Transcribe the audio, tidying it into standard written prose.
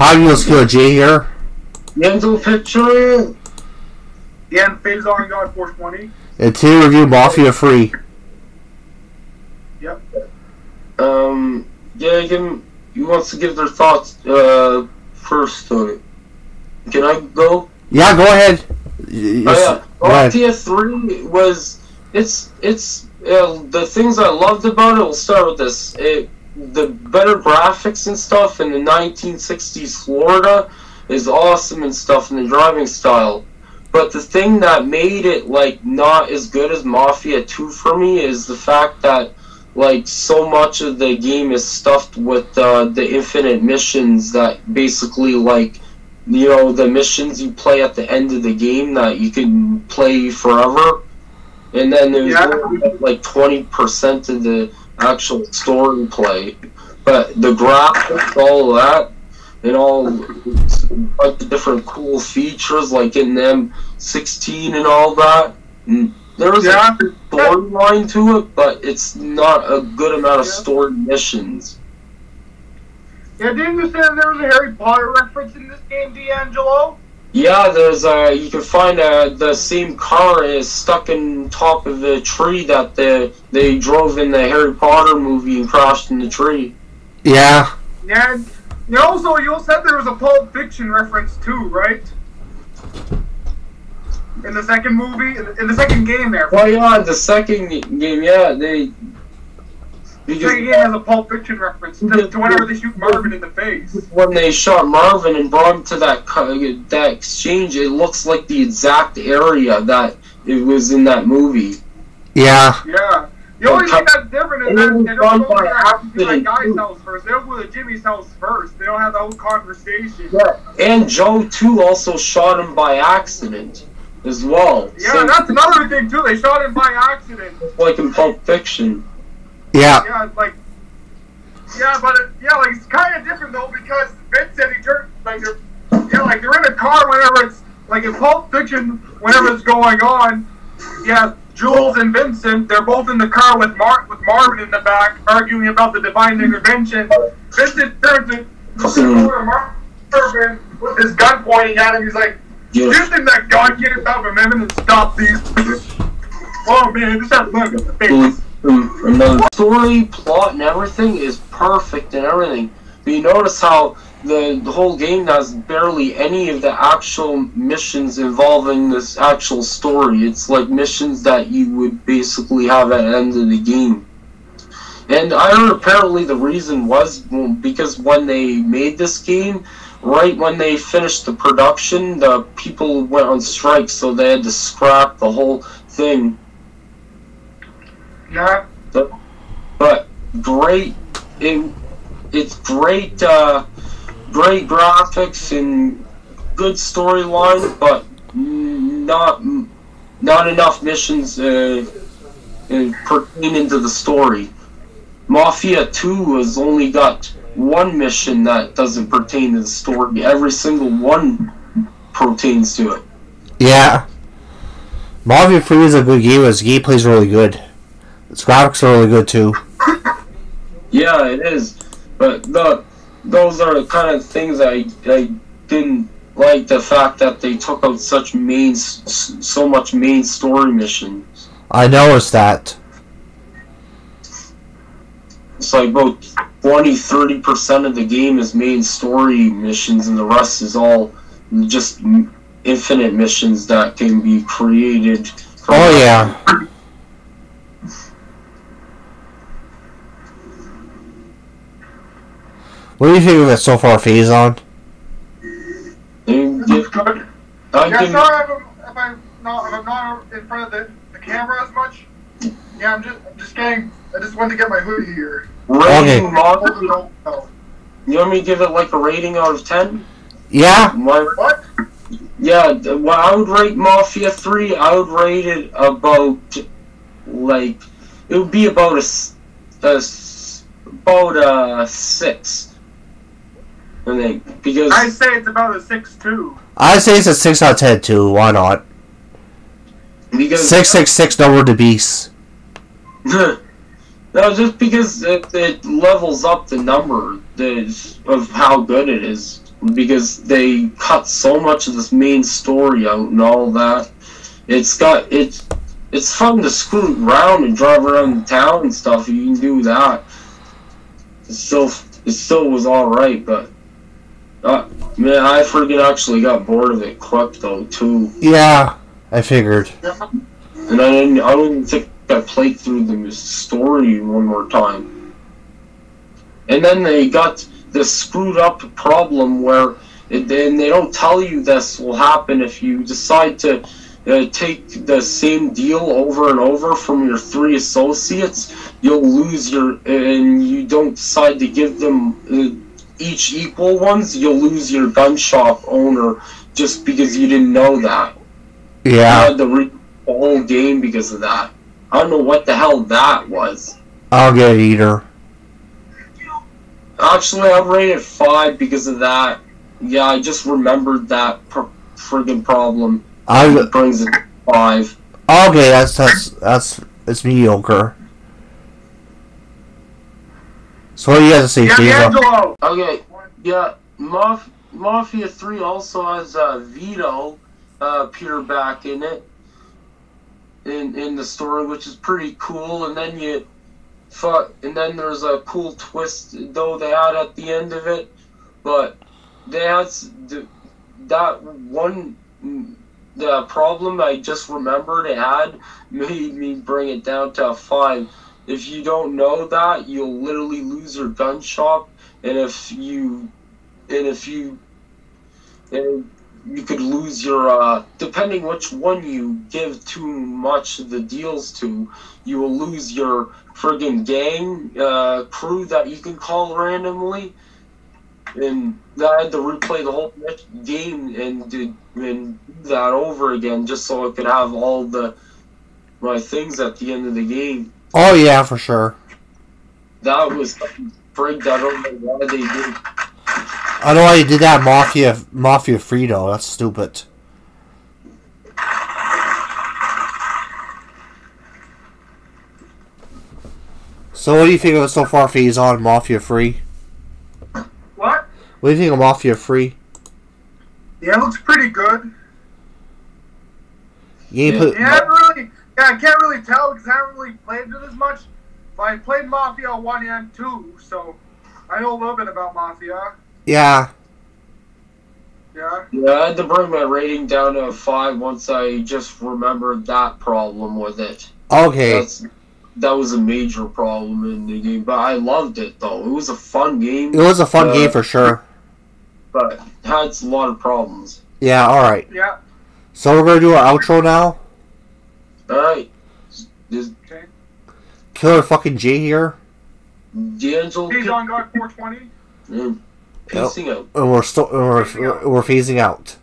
How do you use Killer J here? Dangelo Pitcher and PhazonGod420. And today review Mafia 3. Yep. Yeah, he wants to give their thoughts first on it. Can I go? Yeah, go ahead. Oh, yeah. Mafia 3 was the things I loved about it. We'll start with this. The better graphics and stuff in the 1960s Florida is awesome and stuff in the driving style. But the thing that made it like not as good as Mafia 2 for me is the fact that like so much of the game is stuffed with the infinite missions that basically like, you know, the missions you play at the end of the game that you can play forever. And then there's like 20% of the actual story play, but the graphics, all of that, and all like the different cool features like in the M16 and all that. And there is a storyline to it, but it's not a good amount of story missions. Yeah, didn't you say there was a Harry Potter reference in this game, D'Angelo? Yeah, there's a, you can find the same car is stuck in top of the tree that they drove in the Harry Potter movie and crashed in the tree. Yeah. Yeah, and also you said there was a Pulp Fiction reference too, right? In the second movie, in the second game there. Well, yeah, the second game, yeah, the second game has a Pulp Fiction reference to whenever they shoot Marvin in the face. When they shot Marvin and brought him to that exchange, it looks like the exact area that it was in that movie. Yeah. Yeah. The only thing that's different is that they don't go to that guy's house first. They don't go to Jimmy's house first. They don't have the whole conversation. Yeah. And Joe, too, also shot him by accident as well. Yeah, so, that's another thing, too. They shot him by accident. Like in Pulp Fiction. Yeah. Yeah, like, yeah, but it, yeah, like it's kind of different though because Vince said he turned like they're, yeah, like they're in a car whenever it's like in Pulp Fiction whenever it's going on. Yeah, Jules and Vincent, they're both in the car with Marvin in the back arguing about the divine intervention. Vincent turns to Marvin with his gun pointing at him. He's like, "You think that God get it out of him and stop these?" Oh man, this has look in the face. The story, plot, and everything is perfect and everything. But you notice how the whole game has barely any of the actual missions involving this actual story. It's like missions that you would basically have at the end of the game. And I heard apparently the reason was because when they made this game, right when they finished the production, the people went on strike, so they had to scrap the whole thing. Yeah, but great, it's great, great graphics and good storyline, but not enough missions pertaining to the story. Mafia 2 has only got one mission that doesn't pertain to the story. Every single one pertains to it. Yeah, Mafia 3 is a good game. Its gameplay is really good. Its graphics are really good too. Yeah, it is. But those are the kind of things I didn't like, the fact that they took out such so much main story missions. I noticed that. It's like about 20-30% of the game is main story missions, and the rest is all just infinite missions that can be created. Oh yeah. What do you think of it so far, Phazon? Yeah, sorry if I'm not in front of the camera as much. Yeah, I'm just getting. I just wanted to get my hoodie here. Rating, okay. You want me to give it like a rating out of 10? Yeah. What? Yeah, well, I would rate Mafia 3. I would rate it about like it would be about a 6. Because I'd say it's about a 6-2. I'd say it's a 6 out of 10 too. Why not? Because 666 number to beast. No, just because it levels up the number of how good it is. because they cut so much of this main story out and all that. It's fun to scoot around and drive around town and stuff. You can do that. It still was alright, but man, I freaking actually got bored of it quick though too. Yeah, I figured. And I don't think I played through the story one more time. And then they got this screwed up problem where, and they don't tell you this will happen if you decide to take the same deal over and over from your 3 associates, you'll lose your, and you don't decide to give them each equal ones, you'll lose your gun shop owner just because you didn't know that. Yeah. You had to read the whole game because of that. I don't know what the hell that was. I'll get either. Actually, I rated 5 because of that. Yeah, I just remembered that friggin' problem. It brings it to 5. Okay, that's it's mediocre. So what do you have to say, Dangelo? Okay, yeah, Mafia 3 also has Vito Peter back in it in the story, which is pretty cool. And then you. And then there's a cool twist though they had at the end of it, but they had that one the problem I just remembered it had made me bring it down to a 5. If you don't know that, you'll literally lose your gun shop, and you could lose your depending which one you give too much of the deals to, you will lose your friggin' gang crew that you can call randomly, and I had to replay the whole game and do that over again just so I could have all my things at the end of the game. Oh yeah, for sure. That was frigged. I don't know why they did. I don't know why you did that, Mafia Free though. That's stupid. So what do you think of it so far, PhazonGod420, Mafia 3? What? What do you think of Mafia 3? Yeah, it looks pretty good. I can't really tell because I haven't really played it as much. But I played Mafia 1 and 2, so I know a little bit about Mafia. Yeah. Yeah? Yeah, I had to bring my rating down to a 5 once I just remembered that problem with it. Okay. That was a major problem in the game, but I loved it though. It was a fun game. It was a fun game for sure, but it had a lot of problems. Yeah. All right. Yeah. So we're gonna do our outro now. All right. Okay. Killer fucking J here. Dangelo. PhazonGod420. Pacing out. And we're phasing out.